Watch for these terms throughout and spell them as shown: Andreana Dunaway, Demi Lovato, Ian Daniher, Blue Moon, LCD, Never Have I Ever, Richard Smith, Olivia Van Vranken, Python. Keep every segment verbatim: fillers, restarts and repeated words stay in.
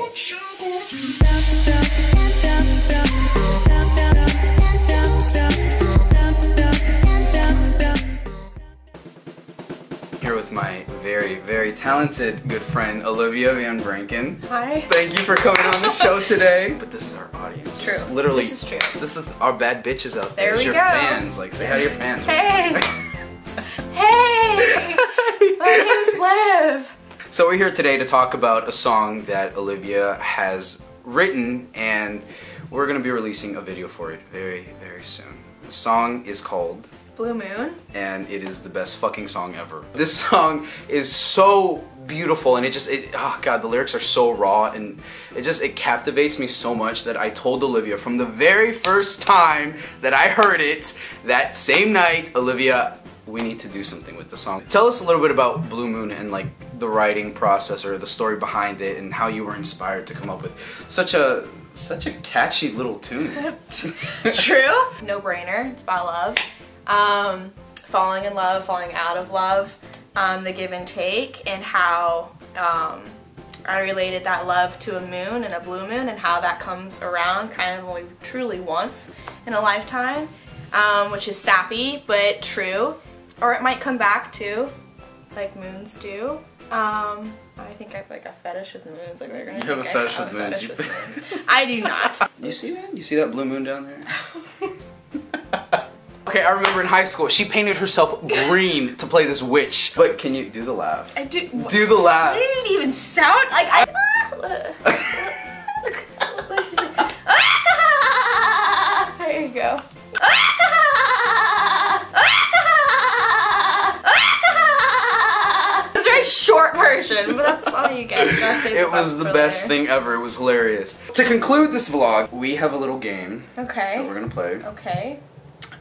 What you gonna do? Here with my very, very talented good friend Olivia Van Vranken. Hi. Thank you for coming on the show today. But this is our audience. True. This is literally, this is true. This is our bad bitches out there. There we go. Your fans. Like, say hi to your fans. Hey. Hey. My name's Liv. So we're here today to talk about a song that Olivia has written, and we're going to be releasing a video for it very, very soon. The song is called Blue Moon, and it is the best fucking song ever. This song is so beautiful, and it just, it, oh god, the lyrics are so raw, and it just, it captivates me so much that I told Olivia from the very first time that I heard it, that same night, Olivia, we need to do something with the song. Tell us a little bit about Blue Moon and like the writing process or the story behind it and how you were inspired to come up with such a such a catchy little tune. True. No brainer. It's about love. Um, falling in love, falling out of love, um, the give and take, and how um, I related that love to a moon and a blue moon and how that comes around kind of only truly once in a lifetime, um, which is sappy but true. Or it might come back too, like moons do. Um, I think I have like a fetish with moons. Like, we're gonna you have a fetish I with moons. Fetish with moons. I do not. You see that? You see that blue moon down there? Okay, I remember in high school, she painted herself green to play this witch. But can you do the laugh? I do. Do the laugh. It didn't even sound like I. She's like, ah! There you go. Short version, but that's all you get. It was the best thing ever. It was hilarious. To conclude this vlog, we have a little game. Okay. That we're gonna play. Okay.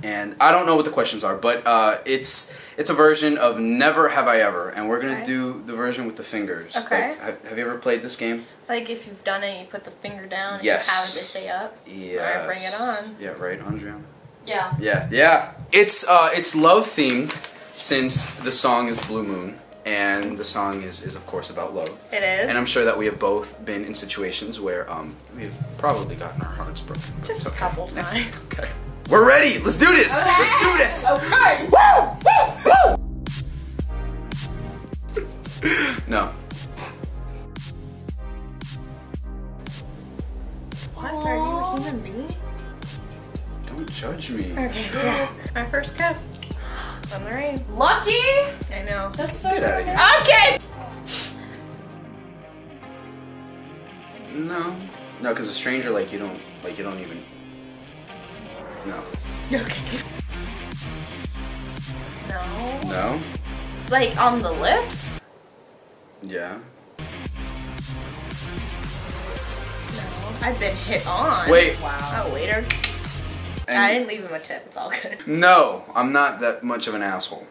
And I don't know what the questions are, but uh, it's it's a version of Never Have I Ever, and we're gonna okay. do the version with the fingers. Okay. Like, have you ever played this game? Like if you've done it, you put the finger down. Yes. If you have it, they stay up. Yeah. All right, bring it on. Yeah. Right, Andreana. Yeah. Yeah. Yeah. It's uh, it's love themed since the song is Blue Moon. And the song is, is, of course, about love. It is. And I'm sure that we have both been in situations where um, we've probably gotten our hearts broken. Just okay. a couple times. Okay. We're ready. Let's do this. Okay. Let's do this. Okay. Woo! Woo! Woo! No. What? Aww. Are you a human being? Don't judge me. Okay. Yeah. My first kiss. On the rain. Lucky? I know. That's so good. Okay! No. No, because a stranger, like, you don't, like, you don't even. No. Okay. No. No? Like, on the lips? Yeah. No. I've been hit on. Wait. Wow. Oh, waiter. And I didn't leave him a tip, it's all good. No, I'm not that much of an asshole.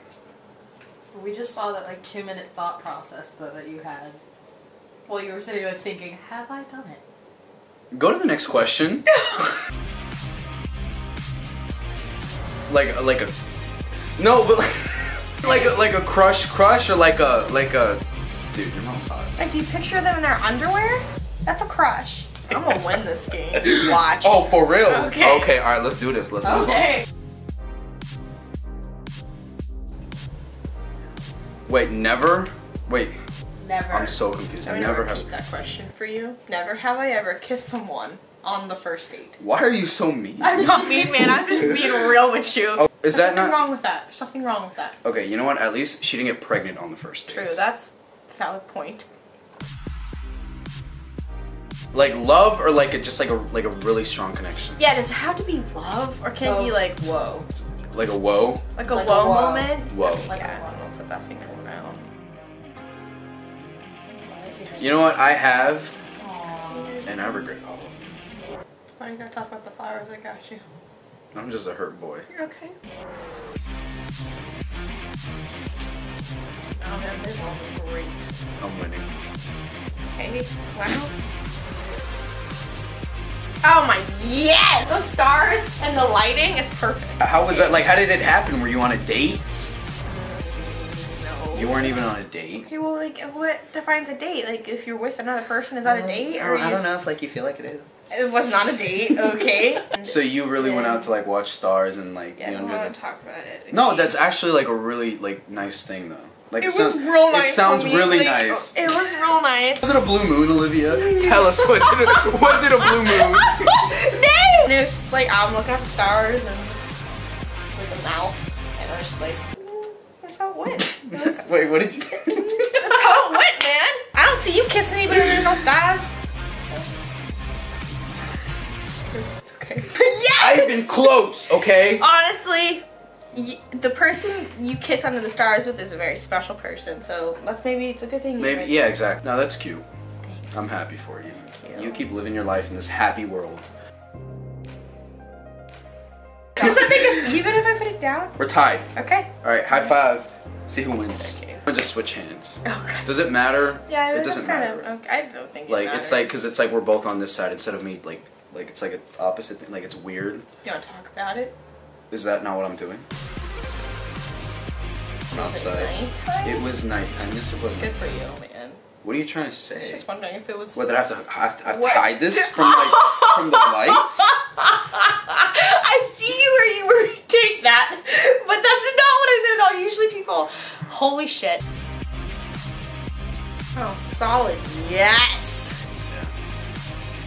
We just saw that like two minute thought process though that you had. Well, you were sitting there thinking, have I done it? Go to the next question. like like a No, but like like a, like a crush crush or like a like a dude, your mom's hot. Like, do you picture them in their underwear? That's a crush. I'm gonna win this game. Watch. Oh, for real? Okay. Okay, alright, let's do this. Let's okay. move on. Wait, never? Wait. Never. I'm so confused. I never have. I'm gonna repeat that question for you. Never have I ever kissed someone on the first date. Why are you so mean? I'm not mean, man. I'm just being real with you. Oh, is There's that not? There's nothing wrong with that. There's nothing wrong with that. Okay, you know what? At least she didn't get pregnant on the first date. True, that's a valid point. Like love or like a, just like a like a really strong connection? Yeah, does it have to be love or can it be like whoa? Like a whoa? Like a like whoa, whoa moment? Whoa. Like yeah, a whoa. I'm gonna put that finger around. You know what I have? Aww. And I regret all of them. Why are you gonna talk about the flowers? I got you. I'm just a hurt boy. You're okay. Oh man, this one was great. I'm winning. Okay, wow. Oh my, yes! Those stars and the lighting, it's perfect. How was that, like, how did it happen? Were you on a date? No. You weren't even on a date? Okay, well, like, what defines a date? Like, if you're with another person, is that uh, a date? Or I, don't, I don't know if, like, you feel like it is. It was not a date, okay. So you really yeah. went out to, like, watch stars and, like, yeah, you know, I don't want to talk about it. Okay. No, that's actually, like, a really, like, nice thing, though. Like, it, it sounds, was real nice. It sounds really like, nice. It was real nice. Was it a blue moon, Olivia? Tell us, was it a, was it a blue moon? No! And it was just, like, I'm looking at the stars and just, like, the mouth. And I was just like, mm, that's how it went. It was, wait, what did you say? That's how it went, man. I don't see you kissing anybody in no stars. It's okay. Yes! I've been close, okay? Honestly. You, the person you kiss under the stars with is a very special person, so that's maybe it's a good thing. You maybe yeah, there. Exactly. No, that's cute. Thanks. I'm happy for you. Thank you. You keep living your life in this happy world. Does that make us even if I put it down? We're tied. Okay. All right, high five. See who wins. Okay. We'll just switch hands. Okay. Does it matter? Yeah, it doesn't kind matter. Of, okay. I don't think it like matters. It's like because it's like we're both on this side instead of me like like it's like an opposite thing. Like it's weird. You want to talk about it? Is that not what I'm doing? I'm outside. Nighttime? It was nighttime. Yes, it was good nighttime. For you, man. What are you trying to say? I was just wondering if it was. What did I have to have to, have to hide this from like from the light? I see you where you were to take that, but that's not what I did at all. Usually people, holy shit. Oh, solid. Yes.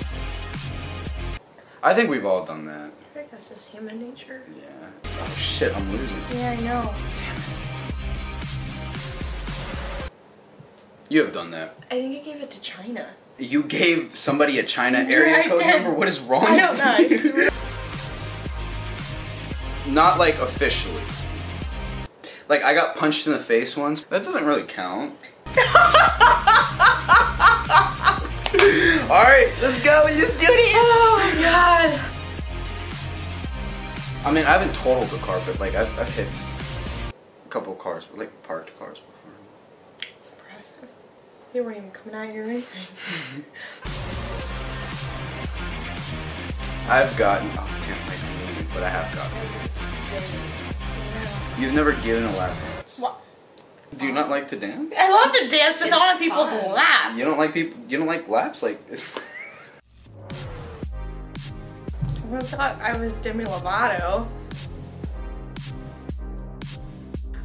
Yeah. I think we've all done that. That's just human nature. Yeah. Oh shit, I'm losing. Yeah, I know. Damn it. You have done that. I think you gave it to China. You gave somebody a China area yeah, code number? What is wrong I don't with know. You? Not like officially. Like I got punched in the face once. That doesn't really count. Alright, let's go. Let's do this. Oh my god. I mean, I haven't totaled the car, but like I've, I've hit a couple of cars, but like parked cars before. It's impressive. They weren't even coming out of your anything. I've gotten, oh, I can't make a movie, but I have gotten. Yeah. You've never given a lap dance. What? Do you not like to dance? I love to dance, just on people's fun. Laps. You don't like people. You don't like laps, like it's. I thought I was Demi Lovato.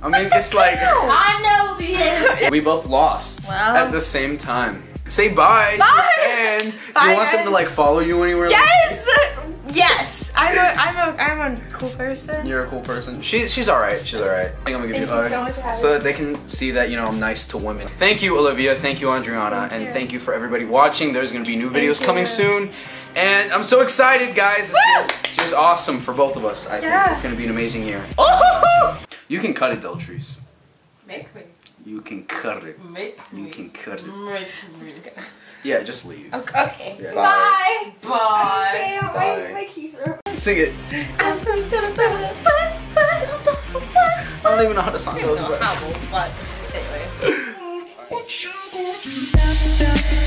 I mean, it's like I know the answer. We both lost well, at the same time. Say bye. Bye. And bye, do you want guys. Them to like follow you anywhere? Yes. Like yes. I'm a I'm a I'm a cool person. You're a cool person. She she's all right. She's all right. I think I'm gonna give thank you a hug so, so that they can see that you know I'm nice to women. Thank you, Olivia. Thank you, Andreana, thank and you. Thank you for everybody watching. There's gonna be new videos thank coming you. Soon. And I'm so excited, guys. This year's, this year's awesome for both of us. I yeah. think it's going to be an amazing year. Oh! You can cut it, Deltrees. Make me. You can cut it. Make me. You can cut it. Make me. Yeah, just leave. Okay. Yeah. Bye. Bye. Bye. Bye. Bye. My keys are open. Sing it. I don't even know how to song those. I don't know how, but anyway.